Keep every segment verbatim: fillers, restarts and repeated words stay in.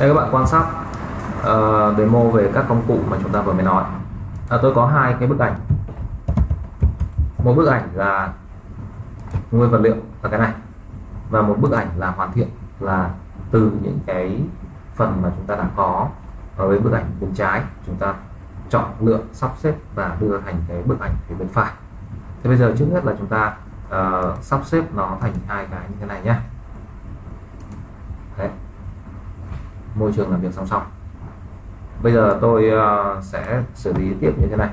Đây các bạn quan sát uh, demo về các công cụ mà chúng ta vừa mới nói. À, tôi có hai cái bức ảnh, một bức ảnh là nguyên vật liệu là cái này, và một bức ảnh là hoàn thiện là từ những cái phần mà chúng ta đã có. Ở với bức ảnh bên trái chúng ta chọn lựa, sắp xếp và đưa thành cái bức ảnh phía bên phải. Thế bây giờ trước hết là chúng ta uh, sắp xếp nó thành hai cái như thế này nhé. Đấy, môi trường làm việc song song. Bây giờ tôi uh, sẽ xử lý tiếp như thế này.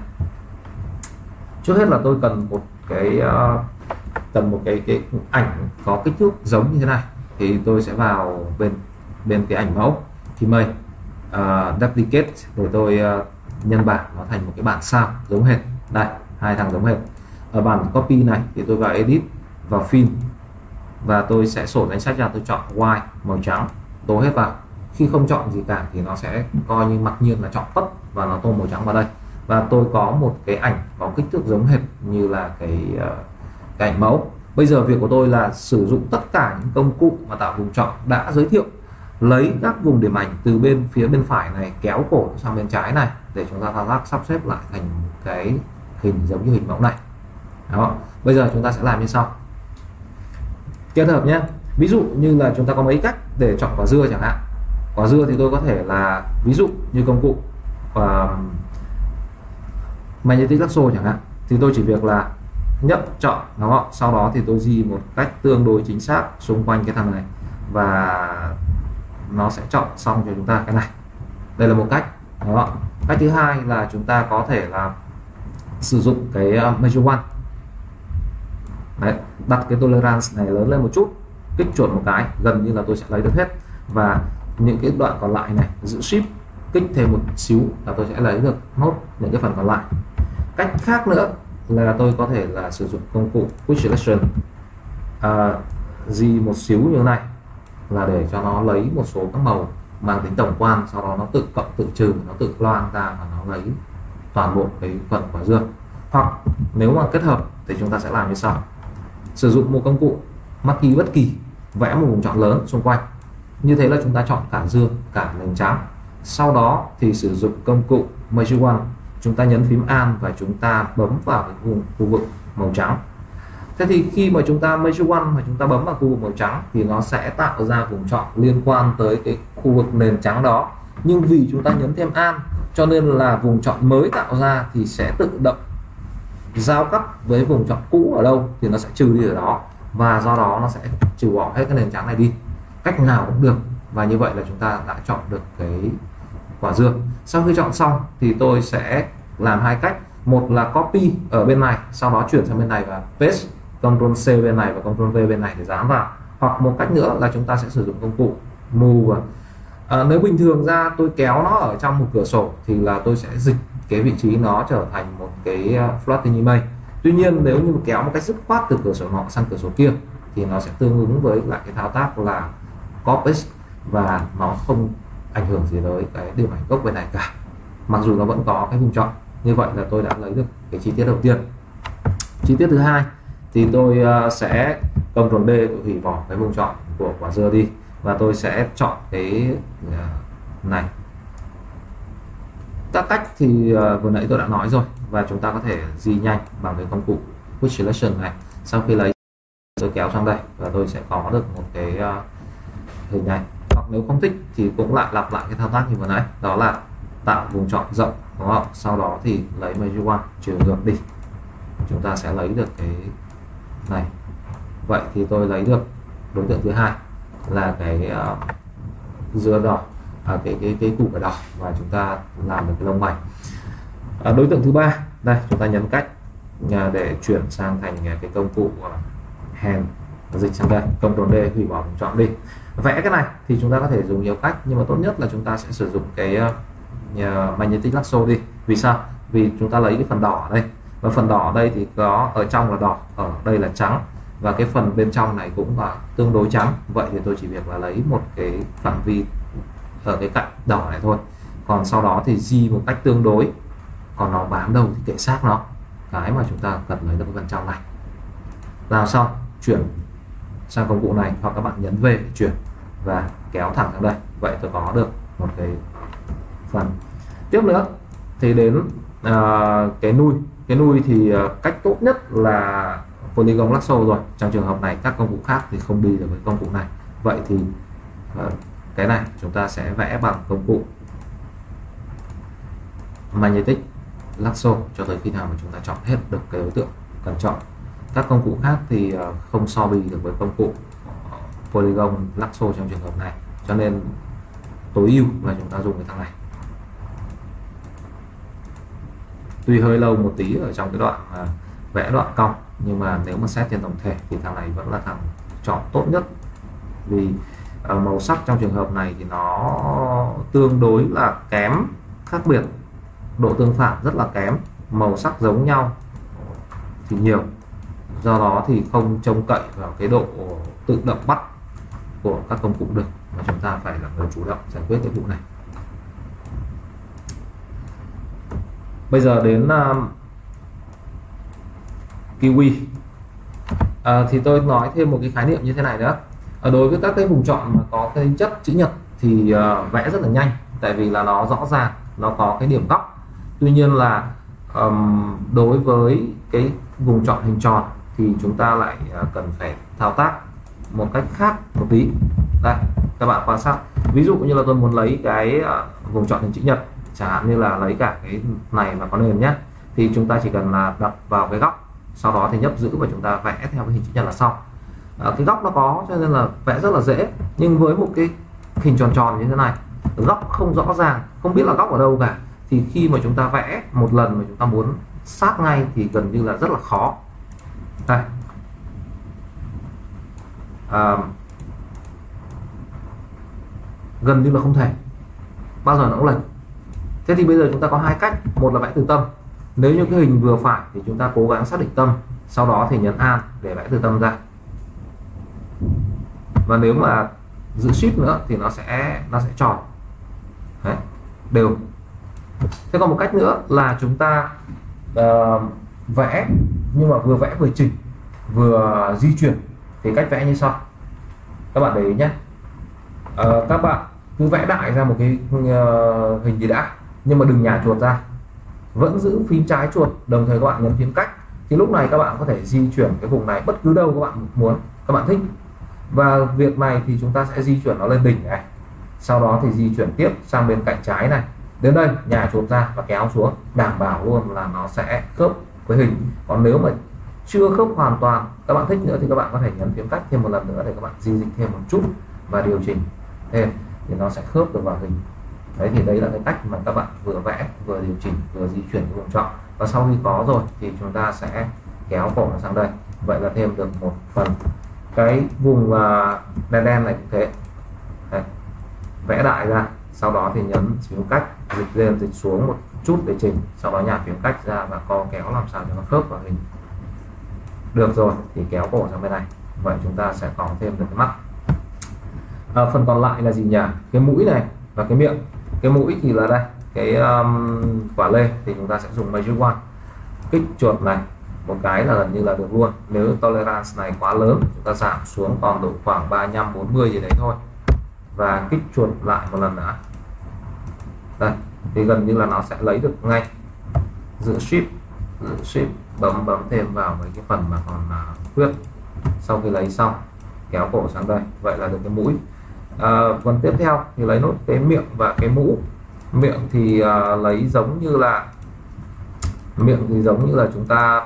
Trước hết là tôi cần một cái uh, cần một cái, cái ảnh có kích thước giống như thế này, thì tôi sẽ vào bên bên cái ảnh mẫu thì mây uh, duplicate, rồi tôi uh, nhân bản nó thành một cái bản sao giống hệt. Đây, hai thằng giống hệt. Ở bản copy này thì tôi vào edit, vào fill, và tôi sẽ sổ danh sách ra, tôi chọn white màu trắng, tô hết vào. Khi không chọn gì cả thì nó sẽ coi như mặc nhiên là chọn tất và nó tô màu trắng vào đây. Và tôi có một cái ảnh có kích thước giống hệt như là cái, cái ảnh mẫu. Bây giờ việc của tôi là sử dụng tất cả những công cụ mà tạo vùng chọn đã giới thiệu, lấy các vùng điểm ảnh từ bên phía bên phải này kéo cổ sang bên trái này để chúng ta thao tác sắp xếp lại thành một cái hình giống như hình mẫu này. Đó. Bây giờ chúng ta sẽ làm như sau, kết hợp nhé. Ví dụ như là chúng ta có mấy cách để chọn quả dưa chẳng hạn. Quả dưa thì tôi có thể là ví dụ như công cụ và magnetic lasso chẳng hạn, thì tôi chỉ việc là nhấp chọn nó, sau đó thì tôi di một cách tương đối chính xác xung quanh cái thằng này và nó sẽ chọn xong cho chúng ta cái này. Đây là một cách. Đó. Cách thứ hai là chúng ta có thể là sử dụng cái measure one. Đấy, đặt cái tolerance này lớn lên một chút, kích chuột một cái, gần như là tôi sẽ lấy được hết. Và những cái đoạn còn lại này giữ shift kích thêm một xíu là tôi sẽ lấy được nốt những cái phần còn lại. Cách khác nữa là tôi có thể là sử dụng công cụ quick selection, di một xíu như thế này là để cho nó lấy một số các màu mang tính tổng quan, sau đó nó tự cộng tự trừ, nó tự loang ra và nó lấy toàn bộ cái phần quả dưa. Hoặc nếu mà kết hợp thì chúng ta sẽ làm như sau, sử dụng một công cụ marquee bất kỳ, vẽ một vùng chọn lớn xung quanh. Như thế là chúng ta chọn cả dưa cả nền trắng. Sau đó thì sử dụng công cụ Magic One, chúng ta nhấn phím Alt và chúng ta bấm vào cái vùng khu vực màu trắng. Thế thì khi mà chúng ta Magic One mà chúng ta bấm vào khu vực màu trắng thì nó sẽ tạo ra vùng chọn liên quan tới cái khu vực nền trắng đó. Nhưng vì chúng ta nhấn thêm Alt cho nên là vùng chọn mới tạo ra thì sẽ tự động giao cắt với vùng chọn cũ ở đâu thì nó sẽ trừ đi ở đó, và do đó nó sẽ trừ bỏ hết cái nền trắng này đi. Cách nào cũng được, và như vậy là chúng ta đã chọn được cái quả dưa. Sau khi chọn xong thì tôi sẽ làm hai cách, một là copy ở bên này sau đó chuyển sang bên này và paste, Ctrl C bên này và Ctrl V bên này để dán vào. Hoặc một cách nữa là chúng ta sẽ sử dụng công cụ move. À, nếu bình thường ra tôi kéo nó ở trong một cửa sổ thì là tôi sẽ dịch cái vị trí nó trở thành một cái floating image. Tuy nhiên nếu như kéo một cách dứt khoát từ cửa sổ nọ sang cửa sổ kia thì nó sẽ tương ứng với lại cái thao tác là copy và nó không ảnh hưởng gì tới cái điểm ảnh gốc bên này cả, mặc dù nó vẫn có cái vùng chọn. Như vậy là tôi đã lấy được cái chi tiết đầu tiên. Chi tiết thứ hai thì tôi sẽ Ctrl D, tôi hủy bỏ cái vùng chọn của quả dưa đi và tôi sẽ chọn cái này. Các cách thì vừa nãy tôi đã nói rồi, và chúng ta có thể di nhanh bằng cái công cụ Quick Selection này. Sau khi lấy tôi kéo sang đây và tôi sẽ có được một cái hình này. Hoặc nếu không thích thì cũng lại lặp lại cái thao tác như vừa nãy, đó là tạo vùng chọn rộng, đúng không? Sau đó thì lấy Magic One trừ ngược đi, chúng ta sẽ lấy được cái này. Vậy thì tôi lấy được đối tượng thứ hai là cái uh, dưa đỏ, à, cái cái cái củ cải đỏ, và chúng ta làm được cái lông mày. À, đối tượng thứ ba đây, chúng ta nhấn cách à, để chuyển sang thành à, cái công cụ à, hand, dịch sang đây, Ctrl D, hủy bỏ vùng chọn đi. Vẽ cái này thì chúng ta có thể dùng nhiều cách, nhưng mà tốt nhất là chúng ta sẽ sử dụng cái uh, magnetic lasso đi. Vì sao? Vì chúng ta lấy cái phần đỏ ở đây, và phần đỏ ở đây thì có ở trong là đỏ, ở đây là trắng, và cái phần bên trong này cũng là tương đối trắng. Vậy thì tôi chỉ việc là lấy một cái phạm vi ở cái cạnh đỏ này thôi, còn sau đó thì di một cách tương đối, còn nó bám đâu thì kệ xác nó. Cái mà chúng ta cần lấy được phần trong này. Làm xong chuyển sang công cụ này, hoặc các bạn nhấn về chuyển và kéo thẳng sang đây. Vậy tôi có được một cái phần. Tiếp nữa thì đến à, cái nui. Cái nui thì cách tốt nhất là Polygon Lasso rồi. Trong trường hợp này các công cụ khác thì không đi được với công cụ này. Vậy thì à, cái này chúng ta sẽ vẽ bằng công cụ Magnetic Lasso cho tới khi nào mà chúng ta chọn hết được cái đối tượng cần chọn. Các công cụ khác thì không so bì được với công cụ Polygon Lasso trong trường hợp này, cho nên tối ưu là chúng ta dùng cái thằng này. Tuy hơi lâu một tí ở trong cái đoạn à, vẽ đoạn cong, nhưng mà nếu mà xét trên tổng thể thì thằng này vẫn là thằng chọn tốt nhất, vì à, màu sắc trong trường hợp này thì nó tương đối là kém khác biệt, độ tương phản rất là kém, màu sắc giống nhau thì nhiều, do đó thì không trông cậy vào cái độ tự động bắt của các công cụ được, mà chúng ta phải là người chủ động giải quyết cái vụ này. Bây giờ đến uh, Kiwi. Uh, thì tôi nói thêm một cái khái niệm như thế này nữa. Ở đối với các cái vùng chọn mà có cái chất chữ nhật thì uh, vẽ rất là nhanh, tại vì là nó rõ ràng, nó có cái điểm góc. Tuy nhiên là um, đối với cái vùng chọn hình tròn thì chúng ta lại uh, cần phải thao tác một cách khác một tí. Đây, các bạn quan sát. Ví dụ như là tôi muốn lấy cái uh, vùng chọn hình chữ nhật, chẳng hạn như là lấy cả cái này mà có nền nhé, thì chúng ta chỉ cần là đặt vào cái góc, sau đó thì nhấp giữ và chúng ta vẽ theo cái hình chữ nhật là xong. À, cái góc nó có cho nên là vẽ rất là dễ, nhưng với một cái hình tròn tròn như thế này, góc không rõ ràng, không biết là góc ở đâu cả, thì khi mà chúng ta vẽ một lần mà chúng ta muốn sát ngay thì gần như là rất là khó. Đây, à, gần như là không thể, bao giờ nó cũng lệch. Thế thì bây giờ chúng ta có hai cách. Một là vẽ từ tâm. Nếu như cái hình vừa phải thì chúng ta cố gắng xác định tâm, sau đó thì nhấn Alt để vẽ từ tâm ra. Và nếu mà giữ Shift nữa thì nó sẽ nó sẽ tròn. Đấy, đều. Thế còn một cách nữa là chúng ta uh, vẽ, nhưng mà vừa vẽ vừa chỉnh, vừa di chuyển. Thì cách vẽ như sau, các bạn để ý nhé. uh, Các bạn cứ vẽ đại ra một cái uh, hình gì đã, nhưng mà đừng nhả chuột ra, vẫn giữ phím trái chuột, đồng thời các bạn nhấn phím cách, thì lúc này các bạn có thể di chuyển cái vùng này bất cứ đâu các bạn muốn, các bạn thích. Và việc này thì chúng ta sẽ di chuyển nó lên đỉnh này, sau đó thì di chuyển tiếp sang bên cạnh trái này, đến đây nhả chuột ra và kéo xuống, đảm bảo luôn là nó sẽ khớp với hình. Còn nếu mà chưa khớp hoàn toàn, các bạn thích nữa thì các bạn có thể nhấn phím cách thêm một lần nữa để các bạn di dịch thêm một chút và điều chỉnh thêm thì nó sẽ khớp được vào hình. Đấy, thì đấy là cái cách mà các bạn vừa vẽ, vừa điều chỉnh, vừa di chuyển vùng chọn. Và sau khi có rồi thì chúng ta sẽ kéo cổ nó sang đây. Vậy là thêm được một phần. Cái vùng đen đen này cũng thế. Đấy, vẽ đại ra, sau đó thì nhấn phím cách, dịch lên dịch xuống một chút để chỉnh, sau đó nhả phím cách ra và co kéo làm sao cho nó khớp vào hình. Được rồi thì kéo cổ sang bên này. Vậy chúng ta sẽ có thêm được cái mắt. À, phần còn lại là gì nhỉ? Cái mũi này và cái miệng. Cái mũi thì là đây, cái um, quả lê thì chúng ta sẽ dùng Magic Wand, kích chuột này một cái là gần như là được luôn. Nếu tolerance này quá lớn, chúng ta giảm xuống còn độ khoảng ba mươi lăm bốn mươi gì đấy thôi, và kích chuột lại một lần nữa. Đây, thì gần như là nó sẽ lấy được ngay. Giữ shift, giữ shift bấm bấm thêm vào mấy cái phần mà còn khuyết. Sau khi lấy xong, kéo cổ sang đây, vậy là được cái mũi. À, phần tiếp theo thì lấy nốt cái miệng và cái mũ. Miệng thì à, lấy giống như là miệng thì giống như là chúng ta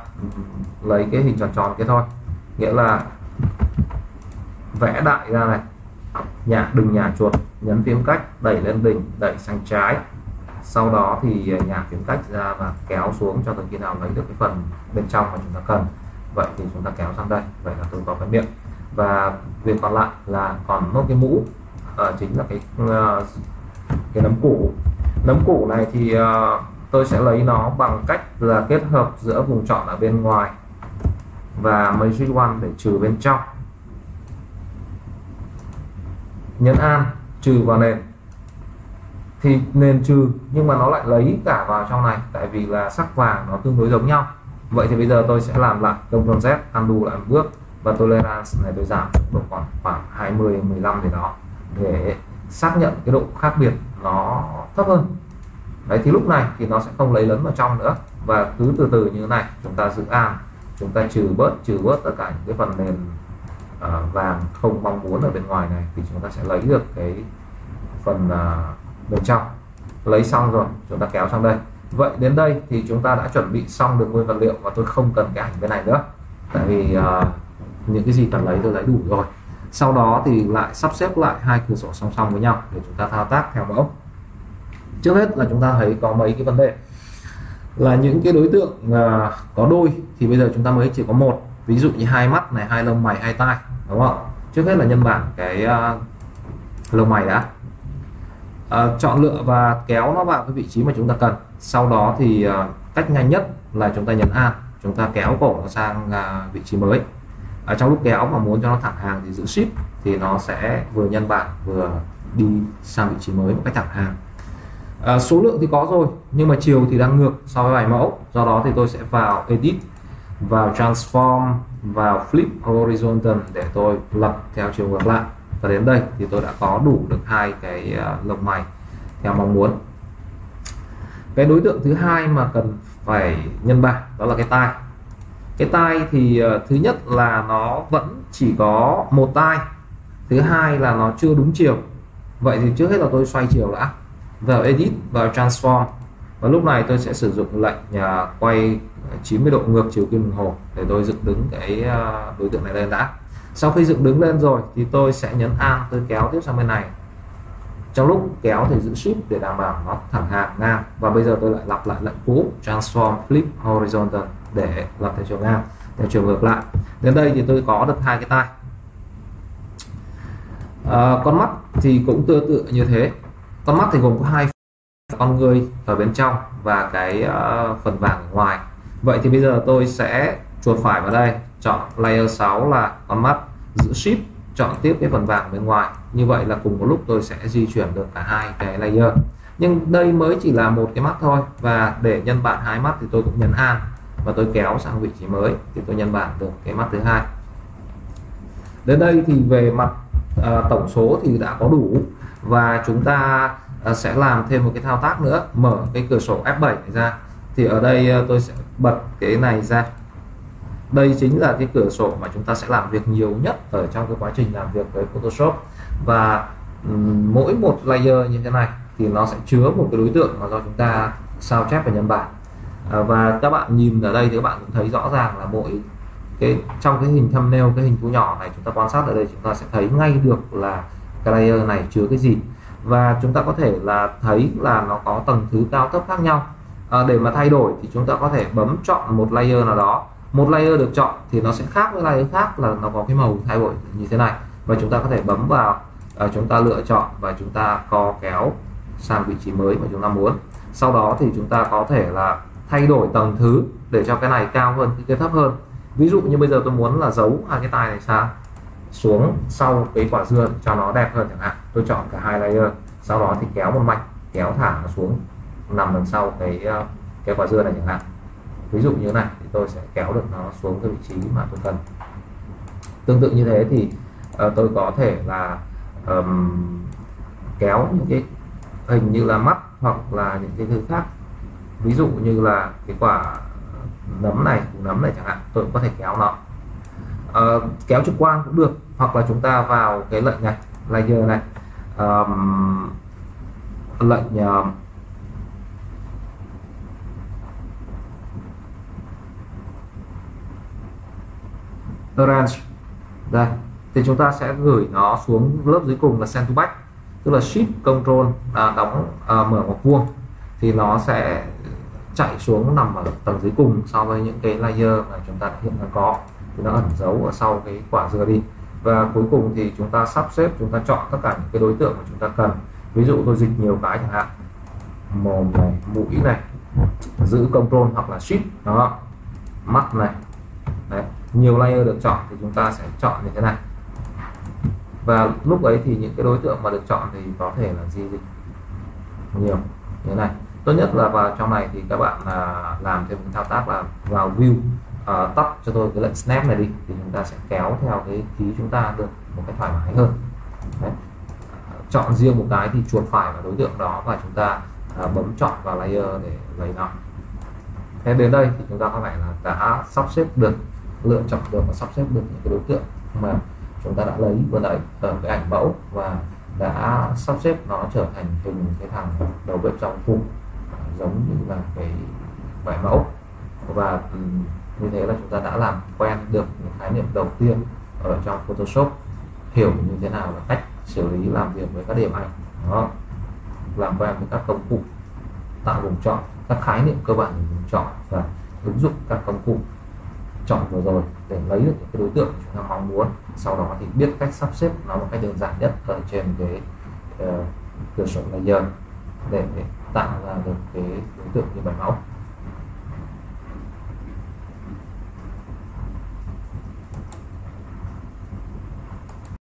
lấy cái hình tròn tròn kia thôi, nghĩa là vẽ đại ra này, nhả đừng nhả chuột, nhấn phím cách đẩy lên đỉnh, đẩy sang trái, sau đó thì nhả phím cách ra và kéo xuống cho tới khi nào lấy được cái phần bên trong mà chúng ta cần. Vậy thì chúng ta kéo sang đây, vậy là tôi có cái miệng. Và việc còn lại là còn một cái mũ, à, chính là cái cái nấm củ. Nấm củ này thì uh, tôi sẽ lấy nó bằng cách là kết hợp giữa vùng chọn ở bên ngoài và Magic Wand để trừ bên trong. Nhấn An trừ vào nền, thì nền trừ nhưng mà nó lại lấy cả vào trong này, tại vì là sắc vàng nó tương đối giống nhau. Vậy thì bây giờ tôi sẽ làm lại Ctrl Z, undo lại một bước, và tolerance này tôi giảm độ còn khoảng hai mươi mười lăm gì đó để xác nhận cái độ khác biệt nó thấp hơn. Đấy thì lúc này thì nó sẽ không lấy lấn vào trong nữa, và cứ từ từ như thế này chúng ta giữ an, chúng ta trừ bớt trừ bớt tất cả những cái phần nền uh, vàng không mong muốn ở bên ngoài này, thì chúng ta sẽ lấy được cái phần uh, bên trong. Lấy xong rồi chúng ta kéo sang đây. Vậy đến đây thì chúng ta đã chuẩn bị xong được nguyên vật liệu, và tôi không cần cái ảnh bên này nữa, tại vì uh, những cái gì cần lấy tôi lấy đủ rồi. Sau đó thì lại sắp xếp lại hai cửa sổ song song với nhau để chúng ta thao tác theo mẫu. Trước hết là chúng ta thấy có mấy cái vấn đề là những cái đối tượng uh, có đôi thì bây giờ chúng ta mới chỉ có một, ví dụ như hai mắt này, hai lông mày, hai tai, đúng không? Trước hết là nhân bản cái uh, lông mày đã, uh, chọn lựa và kéo nó vào cái vị trí mà chúng ta cần. Sau đó thì uh, cách nhanh nhất là chúng ta nhấn A, chúng ta kéo cổ nó sang uh, vị trí mới. Ở trong lúc kéo mà muốn cho nó thẳng hàng thì giữ shift thì nó sẽ vừa nhân bản vừa đi sang vị trí mới một cách thẳng hàng. À, số lượng thì có rồi nhưng mà chiều thì đang ngược so với bài mẫu, do đó thì tôi sẽ vào edit, vào transform, vào flip horizontal để tôi lập theo chiều ngược lại. Và đến đây thì tôi đã có đủ được hai cái lông mày theo mong muốn. Cái đối tượng thứ hai mà cần phải nhân bản đó là cái tai. Cái tai thì uh, thứ nhất là nó vẫn chỉ có một tai, thứ hai là nó chưa đúng chiều. Vậy thì trước hết là tôi xoay chiều đã, vào edit, vào transform, và lúc này tôi sẽ sử dụng lệnh uh, quay chín mươi độ ngược chiều kim đồng hồ để tôi dựng đứng cái uh, đối tượng này lên đã. Sau khi dựng đứng lên rồi thì tôi sẽ nhấn A, tôi kéo tiếp sang bên này. Trong lúc kéo thì giữ shift để đảm bảo nó thẳng hàng ngang. Và bây giờ tôi lại lặp lại lệnh cũ transform, flip horizontal để lặp theo chiều ngang, theo chiều ngược lại. Đến đây thì tôi có được hai cái tai. À, con mắt thì cũng tương tự như thế. Con mắt thì gồm có hai con người ở bên trong và cái uh, phần vàng ở ngoài. Vậy thì bây giờ tôi sẽ chuột phải vào đây, chọn layer sáu là con mắt, giữ shift chọn tiếp cái phần vàng bên ngoài. Như vậy là cùng một lúc tôi sẽ di chuyển được cả hai cái layer. Nhưng đây mới chỉ là một cái mắt thôi, và để nhân bản hai mắt thì tôi cũng nhấn A và tôi kéo sang vị trí mới thì tôi nhân bản được cái mắt thứ hai. Đến đây thì về mặt à, tổng số thì đã có đủ, và chúng ta à, sẽ làm thêm một cái thao tác nữa, mở cái cửa sổ F bảy này ra. Thì ở đây à, tôi sẽ bật cái này ra. Đây chính là cái cửa sổ mà chúng ta sẽ làm việc nhiều nhất ở trong cái quá trình làm việc với Photoshop, và um, mỗi một layer như thế này thì nó sẽ chứa một cái đối tượng mà do chúng ta sao chép và nhân bản. À, và các bạn nhìn ở đây thì các bạn cũng thấy rõ ràng là mỗi cái trong cái hình thumbnail, cái hình thu nhỏ này, chúng ta quan sát ở đây chúng ta sẽ thấy ngay được là cái layer này chứa cái gì, và chúng ta có thể là thấy là nó có tầng thứ cao thấp khác nhau. À, để mà thay đổi thì chúng ta có thể bấm chọn một layer nào đó. Một layer được chọn thì nó sẽ khác với layer khác, là nó có cái màu thay đổi như thế này, và chúng ta có thể bấm vào, à, chúng ta lựa chọn và chúng ta co kéo sang vị trí mới mà chúng ta muốn. Sau đó thì chúng ta có thể là thay đổi tầng thứ để cho cái này cao hơn, cái kia thấp hơn. Ví dụ như bây giờ tôi muốn là giấu hai cái tai này sang xuống sau cái quả dưa cho nó đẹp hơn chẳng hạn. Tôi chọn cả hai layer, sau đó thì kéo một mạch, kéo thả nó xuống nằm đằng sau cái cái quả dưa này chẳng hạn. Ví dụ như thế này thì tôi sẽ kéo được nó xuống cái vị trí mà tôi cần. Tương tự như thế thì uh, tôi có thể là um, kéo những cái hình như là mắt hoặc là những cái thứ khác. Ví dụ như là cái quả nấm này, củ nấm này chẳng hạn, tôi cũng có thể kéo nó. À, kéo trực quang cũng được, hoặc là chúng ta vào cái lệnh này, layer này, à, lệnh à, orange đây, thì chúng ta sẽ gửi nó xuống lớp dưới cùng là send to back, tức là shift control à, đóng à, mở ngoặc vuông thì nó sẽ chạy xuống nằm ở tầng dưới cùng so với những cái layer mà chúng ta hiện đang có, thì nó ẩn giấu ở sau cái quả dưa đi. Và cuối cùng thì chúng ta sắp xếp, chúng ta chọn tất cả những cái đối tượng mà chúng ta cần. Ví dụ tôi dịch nhiều cái chẳng hạn, mồm này, mũi này, giữ control hoặc là shift đó, mắt này. Đấy, nhiều layer được chọn thì chúng ta sẽ chọn như thế này, và lúc ấy thì những cái đối tượng mà được chọn thì có thể là gì dịch nhiều như thế này. Tốt nhất là vào trong này thì các bạn à, làm thêm thao tác là vào view, à, tắt cho tôi cái lệnh snap này đi, thì chúng ta sẽ kéo theo cái ký chúng ta được một cách thoải mái hơn. Đấy. chọn riêng một cái thì chuột phải vào đối tượng đó và chúng ta à, bấm chọn vào layer để lấy nó. Thế đến đây thì chúng ta có vẻ là đã sắp xếp được, lựa chọn được và sắp xếp được những cái đối tượng mà chúng ta đã lấy vừa nãy ở cái ảnh mẫu và đã sắp xếp nó trở thành từng cái thằng đầu bếp trong khung à, giống như là cái vải mẫu. Và um, như thế là chúng ta đã làm quen được những khái niệm đầu tiên ở trong Photoshop, hiểu như thế nào là cách xử lý làm việc với các điểm ảnh đó, làm quen với các công cụ tạo vùng chọn, các khái niệm cơ bản vùng chọn và ứng dụng các công cụ chọn vừa rồi để lấy được những cái đối tượng chúng ta mong muốn, sau đó thì biết cách sắp xếp nó một cách đơn giản nhất ở trên cái cửa sổ layer để tạo ra được cái đối tượng như bài mẫu.